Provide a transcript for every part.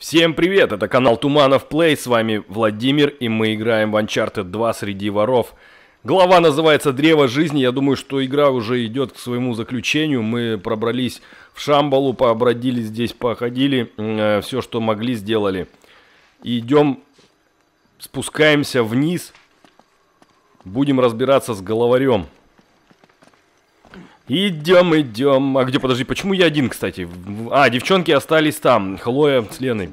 Всем привет, это канал Туманов Плей, с вами Владимир, и мы играем в Uncharted 2 среди воров. Глава называется «Древо Жизни», я думаю, что игра уже идет к своему заключению. Мы пробрались в Шамбалу, побродили здесь, походили, все, что могли, сделали. Идем, спускаемся вниз, будем разбираться с головарем. Идем, идем. А где, подожди, почему я один, кстати? А, девчонки остались там. Хлоя с Леной.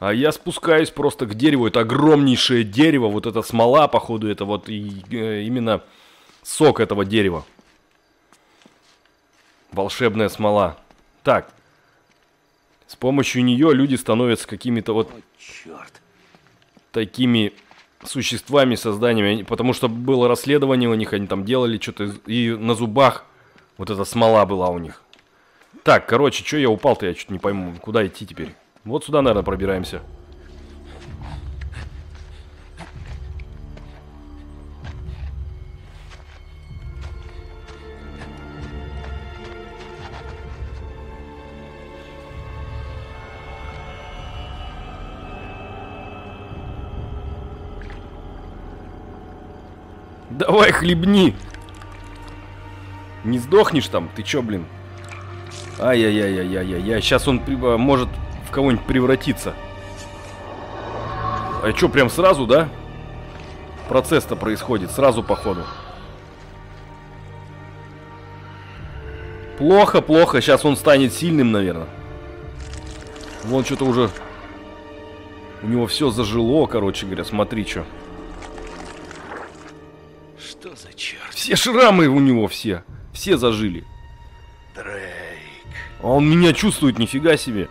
А я спускаюсь просто к дереву. Это огромнейшее дерево. Вот это смола, походу, это вот именно сок этого дерева. Волшебная смола. Так. С помощью нее люди становятся какими-то вот... О, черт. Такими... существами, созданиями, потому что было расследование у них, они там делали что-то, и на зубах вот эта смола была у них. Так, короче, что я упал-то, я чуть не пойму, куда идти теперь? Вот сюда, наверное, пробираемся. Давай, хлебни. Не сдохнешь там? Ты чё, блин? Ай-яй-яй-яй-яй-яй. Сейчас он может в кого-нибудь превратиться. А чё, прям сразу, да? Процесс-то происходит сразу, походу. Плохо, плохо. Сейчас он станет сильным, наверное. Вон что-то уже... У него все зажило, короче говоря. Смотри, чё. Что за черт? Все шрамы у него все. Все зажили. Дрейк. А он меня чувствует, нифига себе.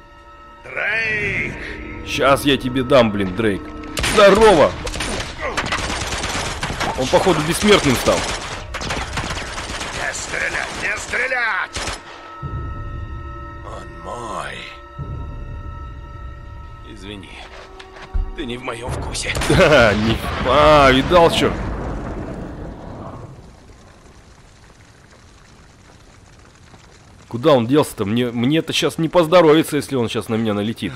Дрейк. Сейчас я тебе дам, блин, Дрейк. Здорово. Он, походу, бессмертным стал. Не стрелять, не стрелять. Он мой. Извини. Ты не в моем вкусе. Да, не... А, видал, что? Куда он делся-то? Мне-то сейчас не поздоровится, если он сейчас на меня налетит.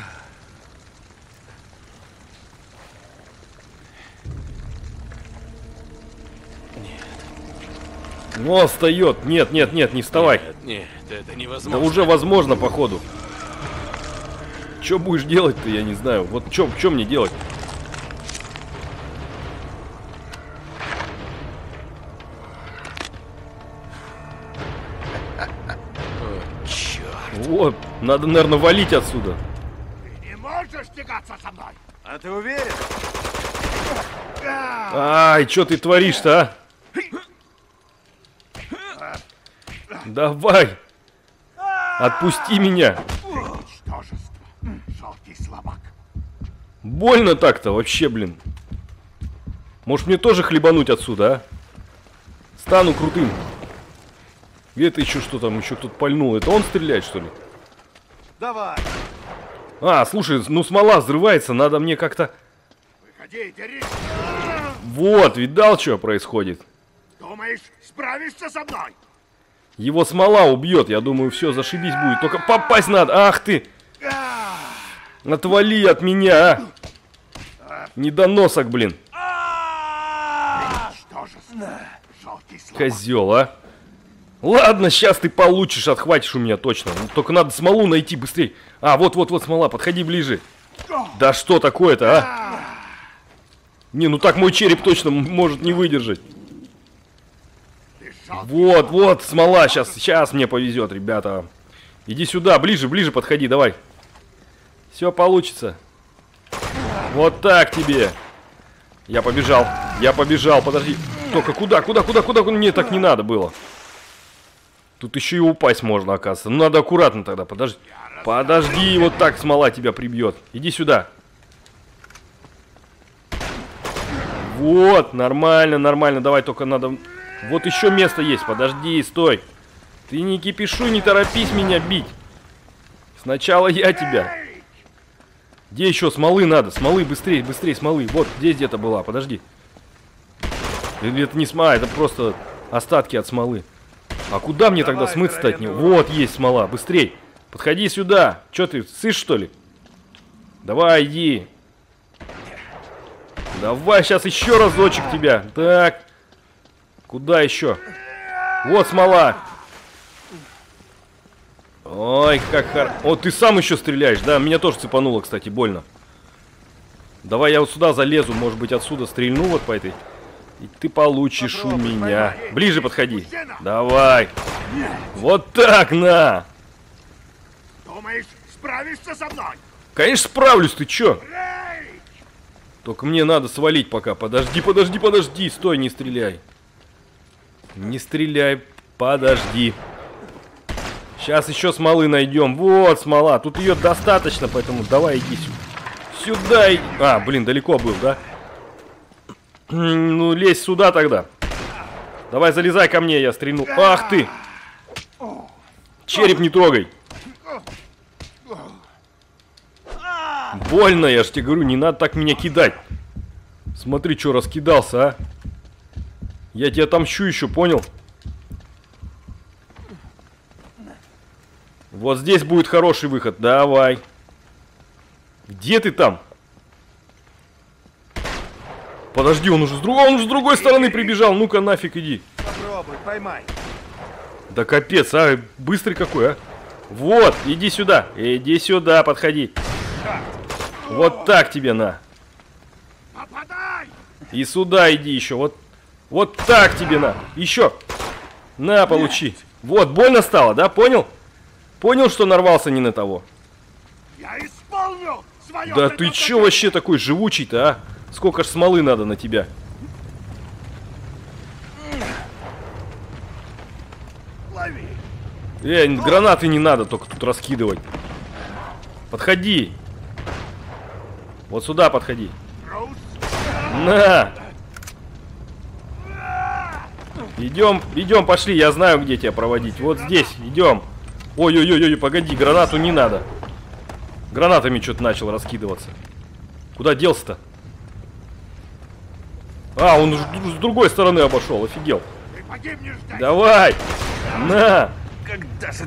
Нет. О, встает. Нет, нет, нет, не вставай. Нет, нет, это невозможно. Да уже возможно, походу. Че будешь делать-то, я не знаю. Вот че мне делать? Вот, надо, наверное, валить отсюда. Ты не можешь тягаться со мной. А ты уверен? Ай, что ты творишь-то, а? Давай. Отпусти меня. Больно так-то вообще, блин. Может, мне тоже хлебануть отсюда, а? Стану крутым. Где ты еще, что там? Еще кто-то пальнул. Это он стреляет, что ли? Давай. А, слушай, ну смола взрывается, надо мне как-то... Выходи, дерись. Вот, видал, что происходит? Думаешь, справишься со мной? Его смола убьет, я думаю, все, зашибись будет. Только попасть надо. Ах ты! Отвали от меня, а! Недоносок, блин. Козел, а? Ладно, сейчас ты получишь, отхватишь у меня точно. Только надо смолу найти быстрее. А, вот-вот-вот смола, подходи ближе. Да что такое-то, а? Не, ну так мой череп точно может не выдержать. Вот-вот, смола, сейчас мне повезет, ребята. Иди сюда, ближе подходи, давай. Все получится. Вот так тебе. Я побежал, подожди. Только куда? Мне так не надо было. Тут еще и упасть можно, оказывается. Ну, надо аккуратно тогда, подожди, вот так смола тебя прибьет. Иди сюда. Вот, нормально, давай, только надо... Вот еще место есть, подожди, стой. Ты не кипишуй, не торопись меня бить. Сначала я тебя. Где еще смолы надо? Смолы, быстрее, смолы. Вот, здесь где-то была, подожди. Это не смола, это просто остатки от смолы. А куда мне тогда смыться-то от него? Вот есть смола, быстрей. Подходи сюда. Че ты, сышь, что ли? Давай, иди. Давай, сейчас еще разочек тебя. Так. Куда еще? Вот смола. Ой, как хорошо. О, ты сам еще стреляешь. Да, меня тоже цепануло, кстати, больно. Давай я вот сюда залезу. Может быть, отсюда стрельну вот по этой. И ты получишь у меня. Ближе подходи. Давай. Вот так, на. Думаешь, справишься со мной? Конечно, справлюсь, ты че? Только мне надо свалить пока. Подожди, подожди, подожди. Стой, не стреляй. Не стреляй, подожди. Сейчас еще смолы найдем. Вот смола. Тут ее достаточно, поэтому давай иди сюда. Сюда иди. А, блин, далеко был, да? Ну, лезь сюда тогда. Давай, залезай ко мне, я стрельну. Ах ты! Череп не трогай. Больно, я же тебе говорю, не надо так меня кидать. Смотри, что раскидался, а. Я тебя отомщу еще, понял? Вот здесь будет хороший выход. Давай. Где ты там? Подожди, он уже с другой стороны прибежал. Ну-ка, нафиг иди. Попробуй, поймай. Да капец, а. Быстрый какой, а. Вот, иди сюда. Иди сюда, подходи. Вот так тебе, на. Попадай! И сюда иди еще. Вот так тебе, на. Еще. На, получи. Нет. Вот, больно стало, да? Понял? Понял, что нарвался не на того. Я исполню свое. Да ты че вообще такой живучий-то, а? Сколько ж смолы надо на тебя? Лови. Гранаты не надо только тут раскидывать. Подходи. Вот сюда подходи. На. Идем, идем, пошли. Я знаю, где тебя проводить. Вот здесь. Идем. Ой-ой-ой, погоди, гранату не надо. Гранатами что-то начал раскидываться. Куда делся-то? А, он с другой стороны обошел, офигел. Давай! На!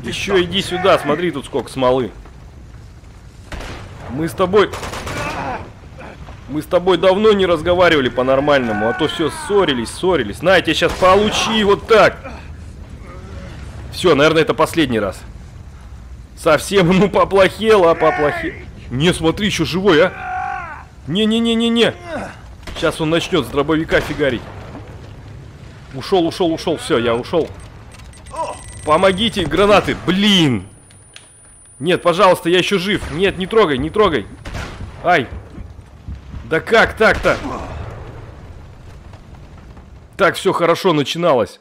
Еще иди сюда, смотри, тут сколько смолы. Мы с тобой давно не разговаривали по-нормальному, а то все ссорились. На, я тебя сейчас получи, вот так. Все, наверное, это последний раз. Совсем ему поплохело, Не, смотри, еще живой, а. Не-не-не-не-не. Сейчас он начнет с дробовика фигарить. Ушел. Все, я ушел. Помогите, гранаты. Блин. Нет, пожалуйста, я еще жив. Нет, не трогай, не трогай. Ай. Да как так-то? Так все хорошо начиналось.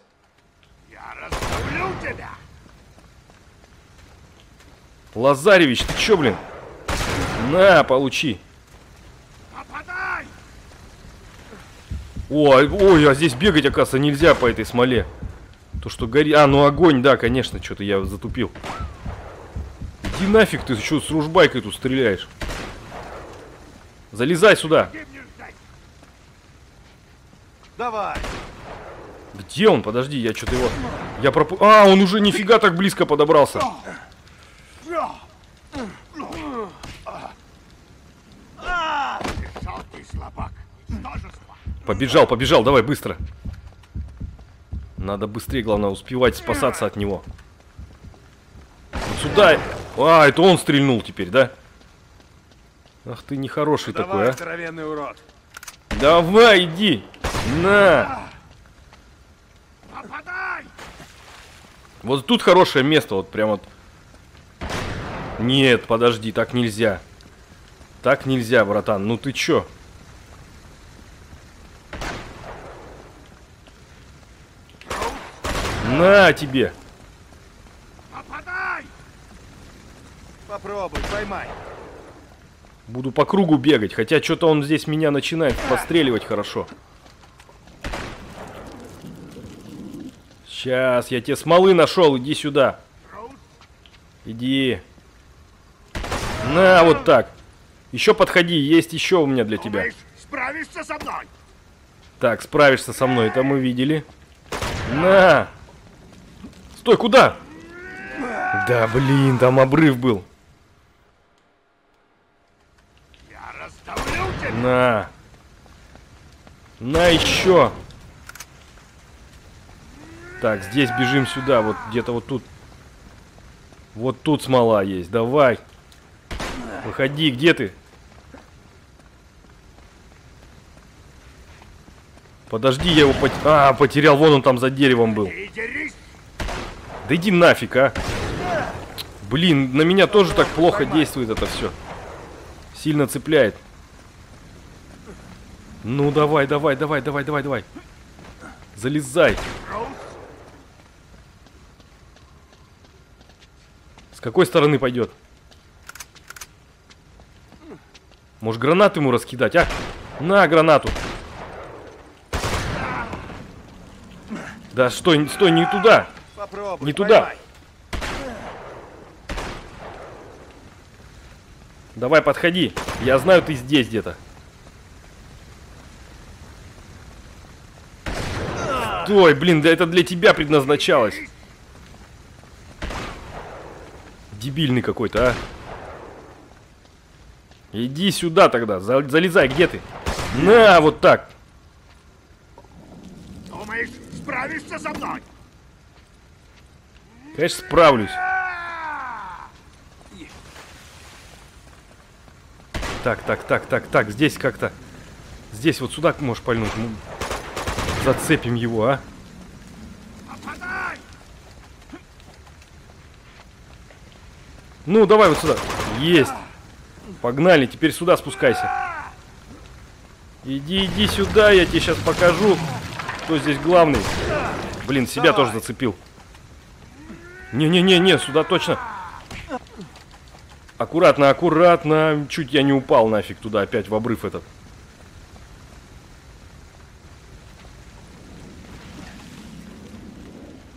Лазаревич, ты че, блин? На, получи. Ой, а здесь бегать, оказывается, нельзя по этой смоле. То, что горит... А, ну огонь, да, конечно, что-то я затупил. Иди нафиг, ты что с ружбайкой тут стреляешь? Залезай сюда. Давай. Где он? Подожди, я что-то его... А, он уже нифига так близко подобрался. Побежал, давай, быстро. Надо быстрее, главное, успевать спасаться от него. Вот сюда. А, это он стрельнул теперь, да? Ах ты нехороший такой, а. Здоровенный урод. Давай, иди. На. Попадай. Вот тут хорошее место, вот прям вот. Нет, подожди, так нельзя. Так нельзя, братан, ну ты чё? На тебе. Попадай. Попробуй, поймай. Буду по кругу бегать, хотя что-то он здесь меня начинает подстреливать хорошо. Сейчас я тебе смолы нашел, иди сюда. Иди. На, вот так. Еще подходи, есть еще у меня для тебя. Справишься со мной. Так, справишься со мной, это мы видели. На. Стой, куда? Да блин, там обрыв был. Я расставлю тебя. На. На еще. Так, здесь бежим сюда, вот где-то вот тут. Вот тут смола есть, давай. Выходи, где ты? Подожди, я его потерял, вон он там за деревом был. Да иди нафиг, а. Блин, на меня тоже так плохо действует это все. Сильно цепляет. Ну давай, давай, давай, давай, давай, давай. Залезай. С какой стороны пойдет? Может, гранату ему раскидать, а? На гранату. Да что, стой, не туда. Попробуй, не туда. Поймай. Давай, подходи. Я знаю, ты здесь где-то. Стой, блин, да это для тебя предназначалось. Дебильный какой-то, а. Иди сюда тогда. Залезай, где ты? На, вот так. Думаешь, справишься со мной? Конечно, справлюсь. Так, так, так, так, так. Здесь как-то... Здесь вот сюда можешь пальнуть. Ну, зацепим его, а. Ну, давай вот сюда. Есть. Погнали, теперь сюда спускайся. Иди, иди сюда, я тебе сейчас покажу, кто здесь главный. Блин, себя давай. Тоже зацепил. Не-не-не-не, сюда точно. Аккуратно, аккуратно. Чуть я не упал нафиг туда, опять в обрыв этот.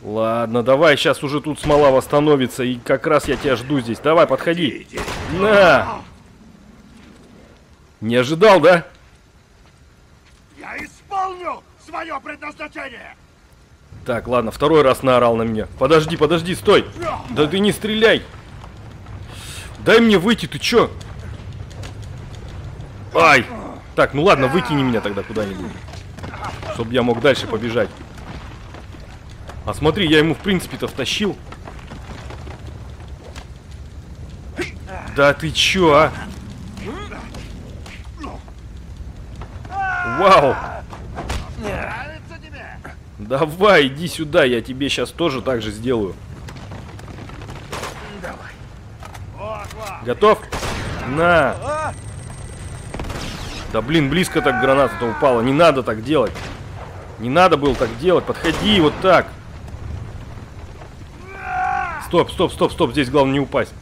Ладно, давай, сейчас уже тут смола восстановится. И как раз я тебя жду здесь. Давай, подходи. На! Не ожидал, да? Я исполню свое предназначение! Так, ладно, второй раз наорал на меня. Подожди, подожди, стой! Да ты не стреляй! Дай мне выйти, ты чё? Ай! Так, ну ладно, выкини меня тогда куда-нибудь. Чтоб я мог дальше побежать. А смотри, я ему в принципе-то втащил. Да ты чё, а? Вау! Давай, иди сюда, я тебе сейчас тоже так же сделаю. Давай. Готов? На! Да блин, близко так граната-то упала. Не надо так делать. Не надо было так делать. Подходи вот так. Стоп, стоп, стоп, стоп. Здесь главное не упасть.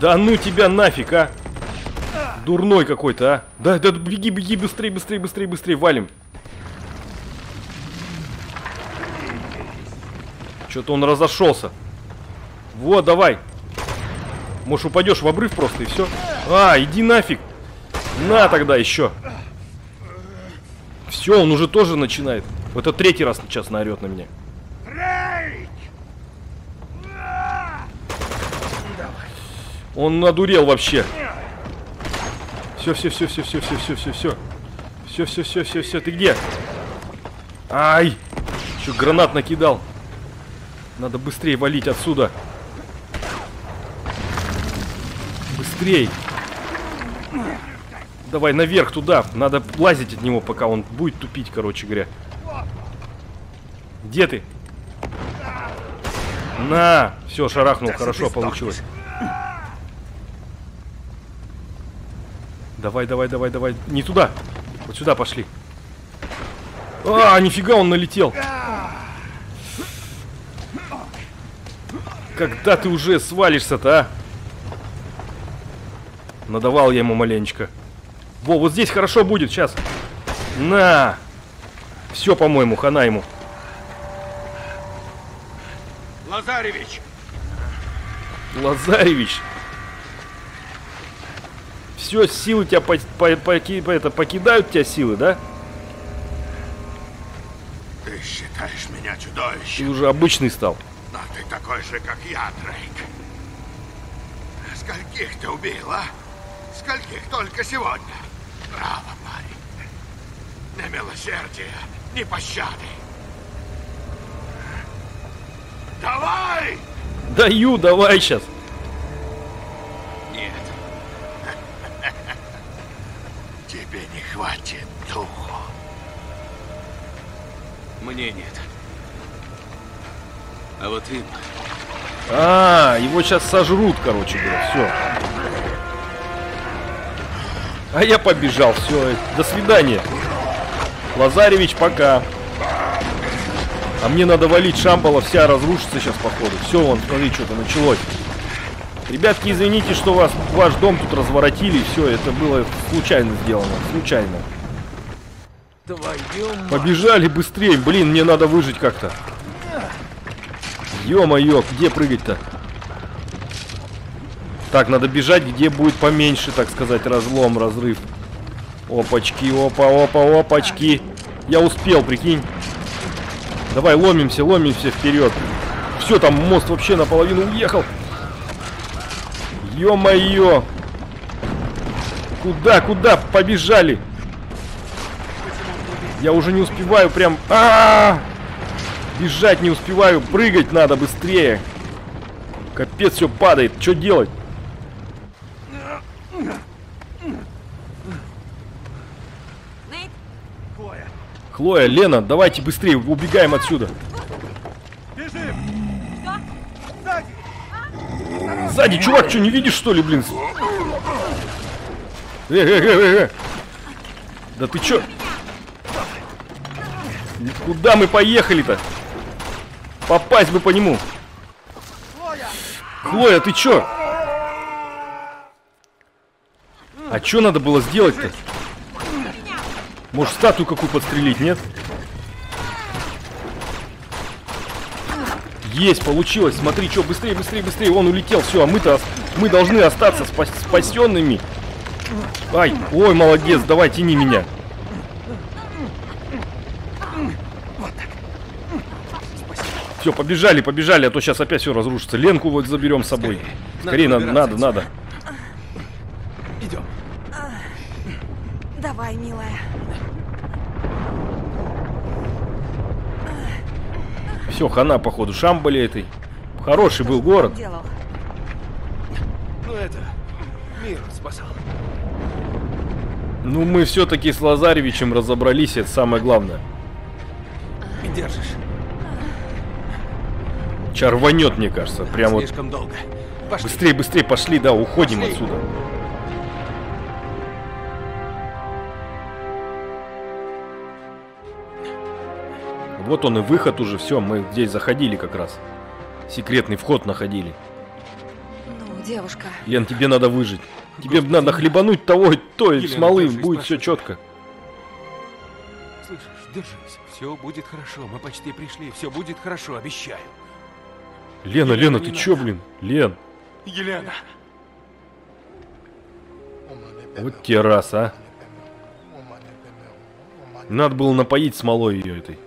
Да ну тебя нафиг, а! Дурной какой-то, а. Да, да, беги, беги, быстрее, быстрее, быстрее, быстрее, валим. Что-то он разошелся. Вот, давай. Может, упадешь в обрыв просто и все. А, иди нафиг. На тогда еще. Все, он уже тоже начинает. Это третий раз сейчас наорет на меня. Он надурел вообще. Все, ты где? Ай! Еще гранат накидал. Надо быстрее валить отсюда. Быстрей. Давай наверх туда. Надо лазить от него, пока он будет тупить, короче говоря. Где ты? На! Все, шарахнул, хорошо получилось. Давай, давай, давай, давай. Не туда. Вот сюда пошли. А, нифига он налетел. Когда ты уже свалишься-то, а? Надавал я ему маленечко. Во, вот здесь хорошо будет сейчас. На. Все, по-моему, хана ему. Лазаревич. Лазаревич. Все, силы тебя покидают тебя силы, да? Ты считаешь меня чудовищем? Ты уже обычный стал. Но ты такой же, как я, Дрейк. Скольких ты убил, а? Скольких только сегодня? Браво, парень. Ни милосердия, ни пощады. Давай! Даю, давай сейчас. Нет. Тебе не хватит духу. Мне нет. А вот им... А, его сейчас сожрут, короче говоря, все. А я побежал, все, до свидания. Лазаревич, пока. А мне надо валить, Шамбала вся разрушится сейчас, походу. Все, вон, смотри, что-то началось. Ребятки, извините, что ваш дом тут разворотили, все, это было случайно сделано, случайно. Побежали быстрее, блин, мне надо выжить как-то. Ё-моё, где прыгать-то? Так, надо бежать, где будет поменьше, так сказать, разлом, разрыв. Опачки, опа-опа-опачки. Я успел, прикинь. Давай, ломимся вперед. Все, там мост вообще наполовину уехал. Ё-моё. Куда побежали? Я уже не успеваю прям... А-а-а! Бежать не успеваю, прыгать надо быстрее. Капец, все падает. Что делать? Хлоя, Лена, давайте быстрее, убегаем отсюда. Бежим. Сзади. Сзади, чувак, что не видишь, что ли, блин? Да ты чё? Куда мы поехали-то? Попасть бы по нему. Хлоя, ты чё? А чё надо было сделать-то? Может, статую какую подстрелить, нет? Есть, получилось. Смотри, чё, быстрее. Он улетел, все, а мы должны остаться спасенными. Ай, ой, молодец, давай, тяни меня. Все, побежали, а то сейчас опять все разрушится. Ленку вот заберем с собой. Скорее, надо. Идем. Давай, милая. Все, хана, походу, Шамбале этой. Хороший был город. Ну, это мир спасал. Ну, мы все-таки с Лазаревичем разобрались, это самое главное. Держишь. Сейчас рванет, мне кажется, прям слишком вот. Долго. Быстрее, пошли, да, уходим отсюда. Вот он и выход уже, все, мы здесь заходили как раз. Секретный вход находили. Ну, девушка. Лен, тебе надо выжить. Тебе надо хлебануть той смолы, будет все четко. Слышишь, держись, все будет хорошо, мы почти пришли, все будет хорошо, обещаю. Лена, ты чё, блин? Лен. Елена. Вот те раз, а. Надо было напоить смолой ее этой.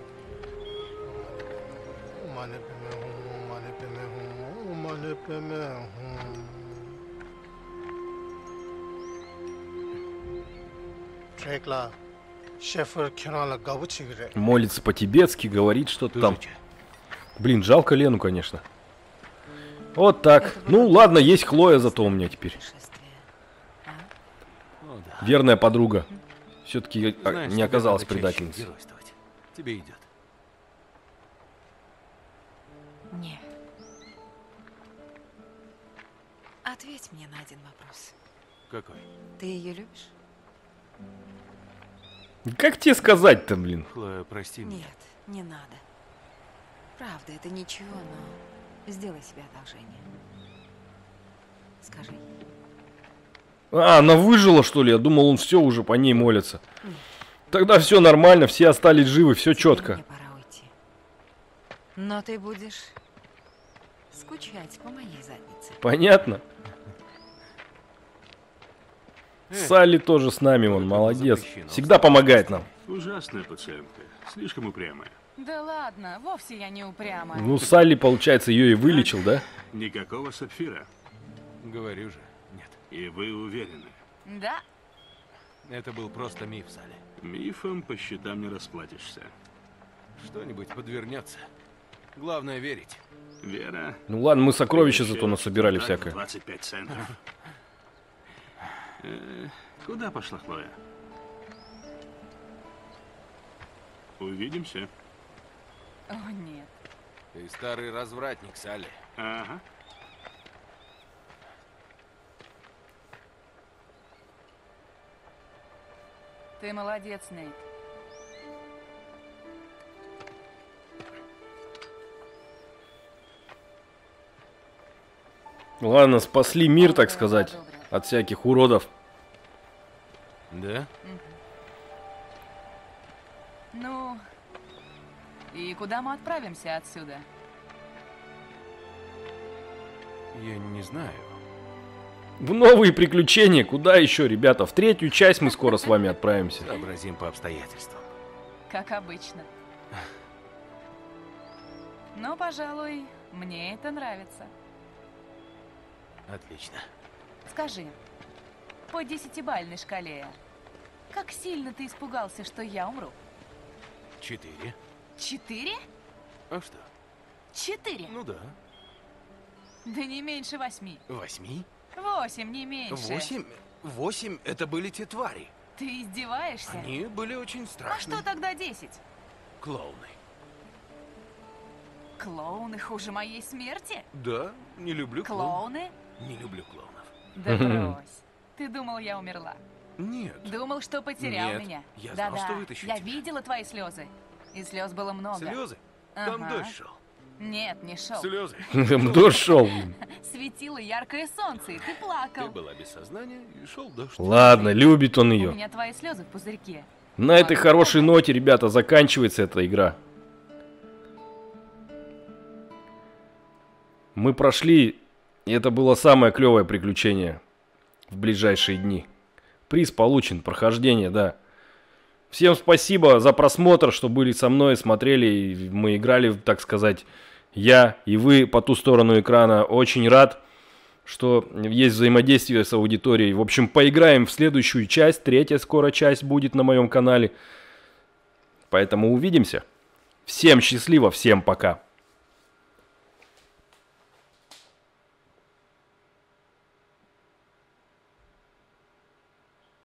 Молится по-тибетски, говорит что-то там. Блин, жалко Лену, конечно. Вот так. Ну ладно, есть Хлоя зато у меня теперь. Верная подруга. Все-таки не оказалась предательницей. Тебе идет. Не. Ответь мне на один вопрос. Какой? Ты ее любишь? Как тебе сказать-то, блин? Хлоя, прости меня. Нет, не надо. Правда, это ничего, но... Сделай себе одолжение. Скажи. А, она выжила, что ли? Я думал, он все уже по ней молится. Нет. Тогда все нормально, все остались живы, все четко. Мне пора уйти. Но ты будешь скучать по моей заднице. Понятно. Салли тоже с нами, он молодец. Всегда помогает нам. Ужасная пациентка. Слишком упрямая. Да ладно, вовсе я не упрямая. Ну, Салли, получается, ее и вылечил, да? Никакого сапфира. Говорю же, нет. И вы уверены? Да. Это был просто миф, Салли. Мифом по счетам не расплатишься. Что-нибудь подвернется. Главное верить. Вера. Ну ладно, мы сокровища зато насобирали всякое. 25 центов. Куда пошла Хлоя? Увидимся. О, нет. Ты старый развратник, Салли. Ага. Ты молодец, Нейт. Ладно, спасли мир, так сказать, от всяких уродов. Да? Ну, и куда мы отправимся отсюда? Я не знаю. В новые приключения. Куда еще, ребята? В третью часть мы скоро с вами отправимся. Сообразим по обстоятельствам. Как обычно. Но, пожалуй, мне это нравится. Отлично. Скажи, по 10-бальной шкале, как сильно ты испугался, что я умру? 4. 4? А что? 4. Ну да. Да не меньше 8. 8? 8, не меньше. 8? 8 это были те твари. Ты издеваешься? Они были очень страшные. А что тогда 10? Клоуны. Клоуны хуже моей смерти? Да, не люблю клоуны. Не люблю клоунов. Да брось. Ты думал, я умерла? Нет. Думал, что потерял меня? Я знал, что вытащил. Я видела твои слезы. И слез было много. Слезы? Там дождь шел. Нет, не шел. Слезы. Там дождь шел. Светило яркое солнце, и ты плакал. Ты была без сознания, и шел дождь. Ладно, любит он ее. У меня твои слезы в пузырьке. На этой хорошей ноте, ребята, заканчивается эта игра. Мы прошли... И это было самое клевое приключение в ближайшие дни. Приз получен, прохождение, да. Всем спасибо за просмотр, что были со мной, смотрели, и мы играли, так сказать, я и вы по ту сторону экрана. Очень рад, что есть взаимодействие с аудиторией. В общем, поиграем в следующую часть, третья скоро часть будет на моем канале. Поэтому увидимся. Всем счастливо, всем пока.